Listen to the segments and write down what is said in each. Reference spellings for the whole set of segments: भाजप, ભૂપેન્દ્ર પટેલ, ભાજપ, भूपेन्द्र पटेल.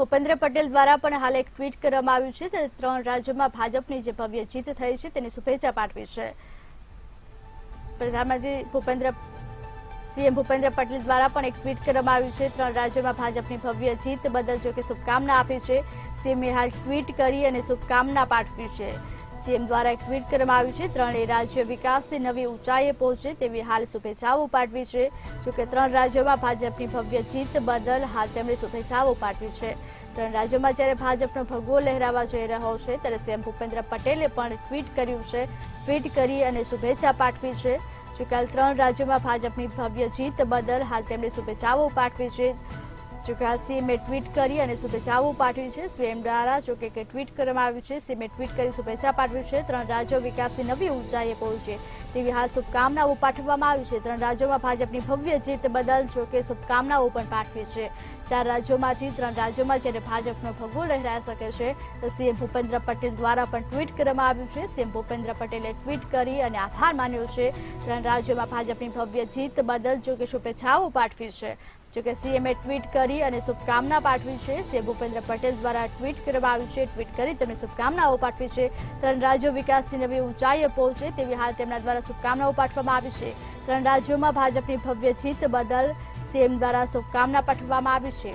भूपेन्द्र पटेल द्वारा पण हाल एक ट्वीट करवामां आव्युं छे ते त्रण राज्योमां भाजपनी जे भव्य जीत थई छे तेनी शुभेच्छा पाठवी छे। प्रधानमंत्री सीएम भूपेन्द्र पटेल द्वारा पण एक ट्वीट करवामां आव्युं छे त्रण राज्योमां भाजपनी भव्य जीत बदल जो के शुभकामना आपी छे। सीएमए हाल ट्वीट करी अने शुभकामना पाठवी छे। सीएम द्वारा एक ट्वीट करवामां आव्युं छे त्रणेय राज्य विकासनी नवी ऊंचाईए पहोंचे तेवी हाल शुभेच्छाओ पाठवी छे। जो के त्रण राज्योमां भाजपनी भव्य जीत बदल हाल तेमणे शुभेच्छाओ पाठवी छे। त्रण राज्योमां ज्यारे भाजपनो भगવો લહેરાવા જઈ રહ્યો છે ત્યારે सीएम ભૂપેન્દ્ર પટેલે પણ ટ્વીટ કર્યું છે। ટ્વીટ કરી અને શુભેચ્છા પાઠવી છે। જો કે ત્રણ રાજ્યોમાં ભાજપની ભવ્ય જીત બદલ હાલ તેમણે શુભેચ્છાઓ પાઠવી છે। सीएमए ट्वीट करी अने शुभेच्छाओ पाठी है। सीएम द्वारा जो के ट्वीट करवामां आव्युं छे। सीएमए ट्वीट करी शुभेच्छा पाठी है। त्रण राज्यों विकास की नवी ऊंचाई पहुंचे तेवी हाल शुभकामनाओं पाठववामां आवी छे। त्रण राज्यों में भाजपनी भव्य जीत बदल जो के शुभकामनाओं पण पाठी है। चार राज्यों में त्रण राज्यों में ज्यारे भाजपनो भगવો લહેરાઈ શકે છે तो सीएम भूपेन्द्र पटेल द्वारा ट्वीट करवामां आव्युं छे। सीएम भूपेन्द्र पटेले ट्वीट करी अने आभार मान्यो छे। त्रण राज्यों में भाजपनी भव्य जीत बदल जो के शुभेच्छाओ पाठी है। जो कि सीएमए ट्वीट करी अने शुभकामना पाठी है। सीएम भूपेन्द्र पटेल द्वारा ट्वीट करवामां आव्युं छे। ट्वीट करी तेमणे शुभकामनाओं पाठी है। त्रण राज्यों विकासनी नवी ऊंचाईए पहोंचे तेवी हाल तेमना द्वारा शुभकामनाओं पाठववामां आवी छे। त्रण राज्यों में भाजपनी भव्य जीत बदल सीएम द्वारा शुभकामना पाठववामां आवी छे।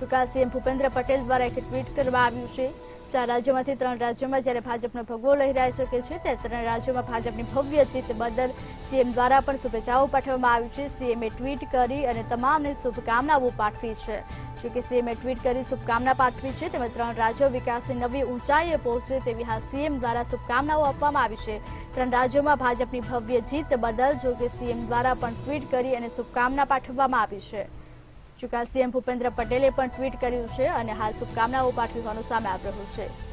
जो कि सीएम भूपेन्द्र पटेल द्वारा एक ट्वीट करवामां आव्युं छे। चार राज्यों में त्रण राज्यों में ज्यारे भाजपनो भगવો લહેરાઈ શકે છે ત્યારે ત્રણ રાજ્યોમાં ભાજપની ભવ્ય જીત બદલ सीएम द्वारा पण शुभेच्छाओं पाठववामां आवी छे। सीएमए ट्वीट करी अने तमामने शुभकामनाओं पाठी है। जो कि सीएमए ट्वीट करी शुभकामना पाठी है। तेमज त्रण राज्यों विकासनी नवी ऊंचाईए पहोंचे तेवी हाल सीएम द्वारा शुभकामनाओं आपवामां आवी छे। त्रण राज्यों में भाजपनी भव्य जीत बदल जो कि सीएम द्वारा पण ट्वीट करी अने शुभकामना पाठववामां आवी छे। जो कि सीएम भूपेन्द्र पटेले पण ट्वीट कर्युं छे अने हाल शुभकामनाओं पाठवी होवानुं सामे आवी રહ્યું છે।